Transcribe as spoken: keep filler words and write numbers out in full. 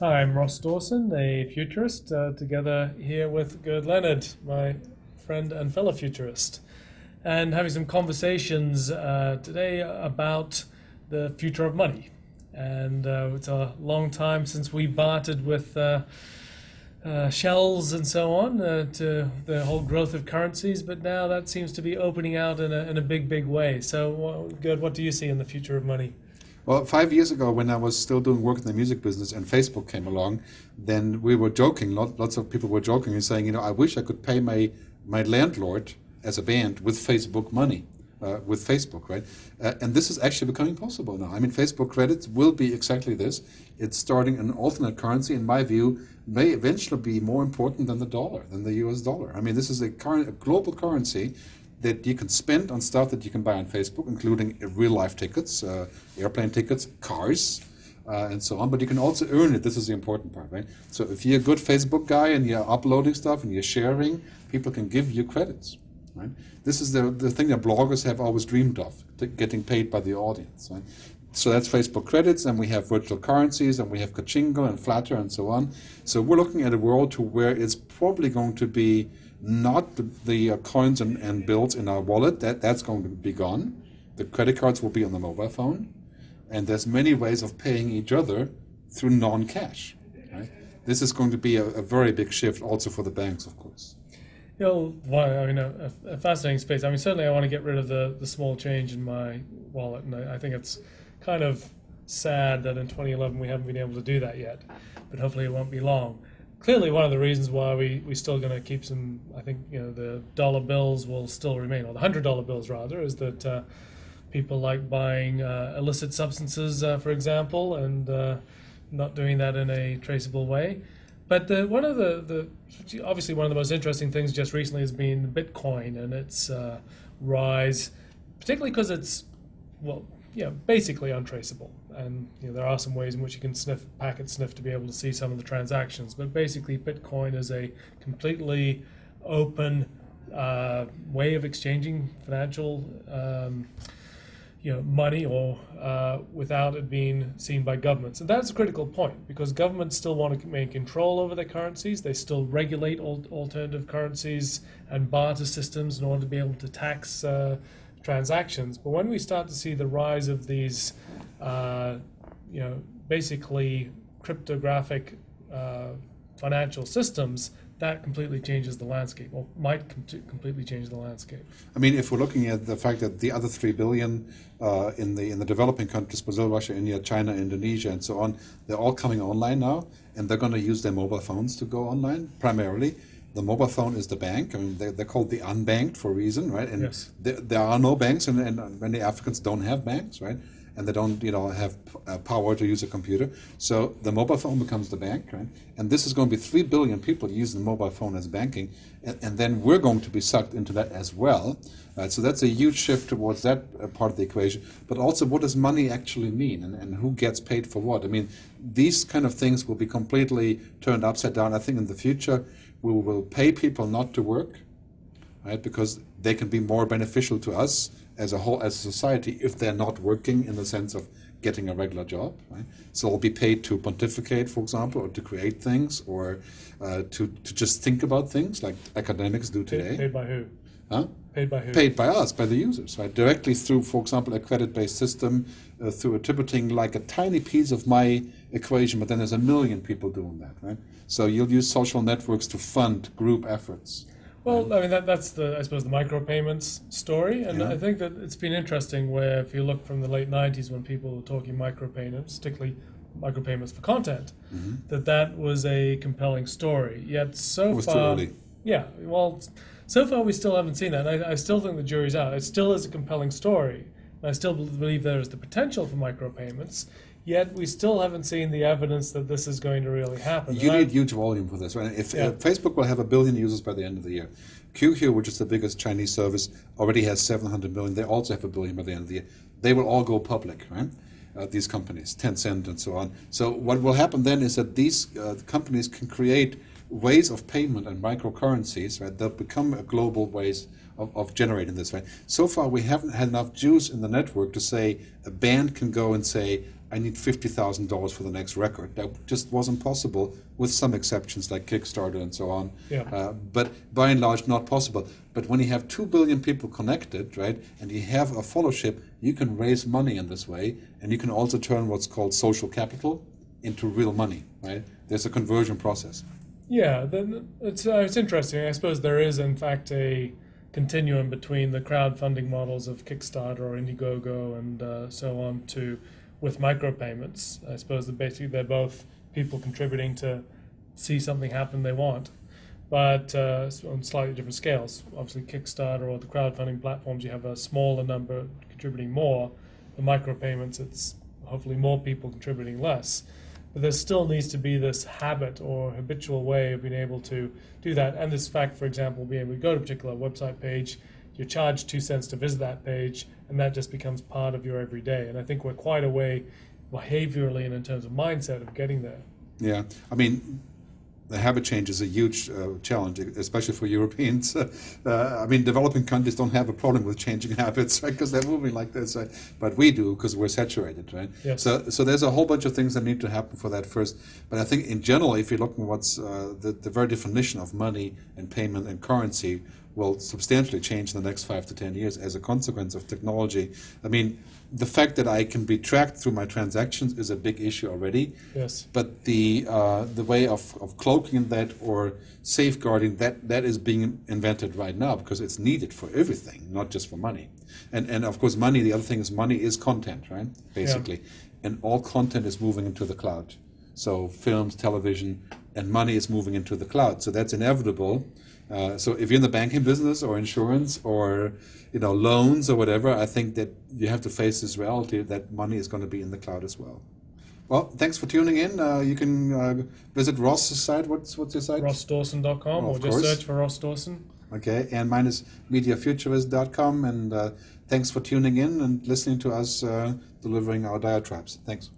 Hi, I'm Ross Dawson, a futurist, uh, together here with Gerd Leonhard, my friend and fellow futurist, and having some conversations uh, today about the future of money. And uh, it's a long time since we bartered with uh, uh, shells and so on uh, to the whole growth of currencies, but now that seems to be opening out in a, in a big, big way. So, Gerd, what do you see in the future of money? Well, five years ago, when I was still doing work in the music business and Facebook came along, then we were joking, lots of people were joking and saying, you know, I wish I could pay my, my landlord as a band with Facebook money, uh, with Facebook, right? Uh, and this is actually becoming possible now. I mean, Facebook credits will be exactly this. It's starting an alternate currency, in my view, may eventually be more important than the dollar, than the U S dollar. I mean, this is a, current, a global currency that you can spend on stuff that you can buy on Facebook, including real-life tickets, uh, airplane tickets, cars, uh, and so on. But you can also earn it. This is the important part, right? So if you're a good Facebook guy and you're uploading stuff and you're sharing, people can give you credits, right? This is the, the thing that bloggers have always dreamed of, getting paid by the audience, right? So that's Facebook credits, and we have virtual currencies, and we have Kachingle and Flattr and so on. So we're looking at a world to where it's probably going to be not the, the uh, coins and, and bills in our wallet, that, that's going to be gone. The credit cards will be on the mobile phone, and there's many ways of paying each other through non-cash, right? This is going to be a, a very big shift also for the banks, of course. You know, well, I mean, a, a fascinating space. I mean, certainly I want to get rid of the, the small change in my wallet, and I, I think it's kind of sad that in twenty eleven we haven't been able to do that yet, but hopefully it won't be long. Clearly, one of the reasons why we we're still going to keep some, I think, you know, the dollar bills will still remain, or the hundred dollar bills rather, is that uh, people like buying uh, illicit substances, uh, for example, and uh, not doing that in a traceable way. But the, one of the, the obviously one of the most interesting things just recently has been Bitcoin and its uh, rise, particularly because it's, well, yeah, basically untraceable. And you know, there are some ways in which you can sniff, packet sniff to be able to see some of the transactions. But basically, Bitcoin is a completely open uh, way of exchanging financial um, you know, money or uh, without it being seen by governments. And that's a critical point because governments still want to maintain control over their currencies. They still regulate al alternative currencies and barter systems in order to be able to tax uh, transactions. But when we start to see the rise of these uh, you know, basically cryptographic uh, financial systems, that completely changes the landscape, or might com completely change the landscape. I mean, if we're looking at the fact that the other three billion uh, in the in the developing countries, Brazil, Russia, India, China, Indonesia, and so on, they're all coming online now, and they're going to use their mobile phones to go online primarily. The mobile phone is the bank. I mean, they're, they're called the unbanked for a reason, right? And yes. there, there are no banks, and, and many Africans don't have banks, right? And they don't, you know, have uh, power to use a computer. So the mobile phone becomes the bank, right? And this is going to be three billion people using the mobile phone as banking, and, and then we're going to be sucked into that as well. Uh, so that's a huge shift towards that uh, part of the equation. But also, what does money actually mean, and, and who gets paid for what? I mean, these kind of things will be completely turned upside down. I think in the future, we will pay people not to work, right? Because they can be more beneficial to us as a whole, as a society, if they're not working in the sense of getting a regular job, right? So they'll be paid to pontificate, for example, or to create things, or uh, to, to just think about things like academics do today. Paid, paid by who? Huh? Paid by who? Paid by us, by the users, right? Directly through, for example, a credit-based system, uh, through attributing like a tiny piece of my equation, but then there's a million people doing that, right? So you'll use social networks to fund group efforts. Well, I mean, that, that's the, I suppose, the micropayments story, and yeah. I think that it's been interesting where if you look from the late nineties when people were talking micropayments, particularly micropayments for content, mm-hmm. that that was a compelling story, yet so it was far... too early. Yeah, well, so far we still haven't seen that. I, I still think the jury's out. It still is a compelling story, and I still believe there is the potential for micropayments, yet we still haven't seen the evidence that this is going to really happen. You need huge volume for this, right? If, yeah. uh, Facebook will have a billion users by the end of the year. Q Q, which is the biggest Chinese service, already has seven hundred million. They also have a billion by the end of the year. They will all go public, right? Uh, these companies, Tencent and so on. So what will happen then is that these uh, companies can create ways of payment and microcurrencies, right? They'll become a global ways of, of generating this, right? So far, we haven't had enough juice in the network to say a band can go and say, I need fifty thousand dollars for the next record. That just wasn't possible, with some exceptions like Kickstarter and so on. Yeah. Uh, but by and large, not possible. But when you have two billion people connected, right, and you have a followership, you can raise money in this way, and you can also turn what's called social capital into real money, right? There's a conversion process. Yeah, then it's, uh, it's interesting. I suppose there is, in fact, a continuum between the crowdfunding models of Kickstarter or Indiegogo and uh, so on to with micropayments. I suppose that basically they're both people contributing to see something happen they want, but uh, on slightly different scales. Obviously, Kickstarter or the crowdfunding platforms, you have a smaller number contributing more. The micropayments, it's hopefully more people contributing less. But there still needs to be this habit or habitual way of being able to do that. And this fact, for example, being able to go to a particular website page, you charge two cents to visit that page, and that just becomes part of your everyday. And I think we're quite a way behaviorally and in terms of mindset of getting there. Yeah, I mean, the habit change is a huge uh, challenge, especially for Europeans. Uh, I mean, developing countries don't have a problem with changing habits, right? Because they're moving like this, right? But we do, because we're saturated, right? Yes. So, so there's a whole bunch of things that need to happen for that first. But I think in general, if you're looking at what's uh, the, the very definition of money and payment and currency will substantially change in the next five to ten years as a consequence of technology. I mean, the fact that I can be tracked through my transactions is a big issue already. Yes. But the uh, the way of, of cloaking that or safeguarding that, that is being invented right now because it's needed for everything, not just for money. And and of course, money. The other thing is money is content, right? Basically, yeah. And all content is moving into the cloud. So films, television, and money is moving into the cloud. So that's inevitable. Uh, so if you're in the banking business or insurance or you know loans or whatever, I think that you have to face this reality that money is going to be in the cloud as well. Well, thanks for tuning in. Uh, you can uh, visit Ross's site. What's what's your site? Ross Dawson dot com, oh, or just course. Search for Ross Dawson. Okay, and mine is Media Futurist dot com. And uh, thanks for tuning in and listening to us uh, delivering our diatribes. Thanks.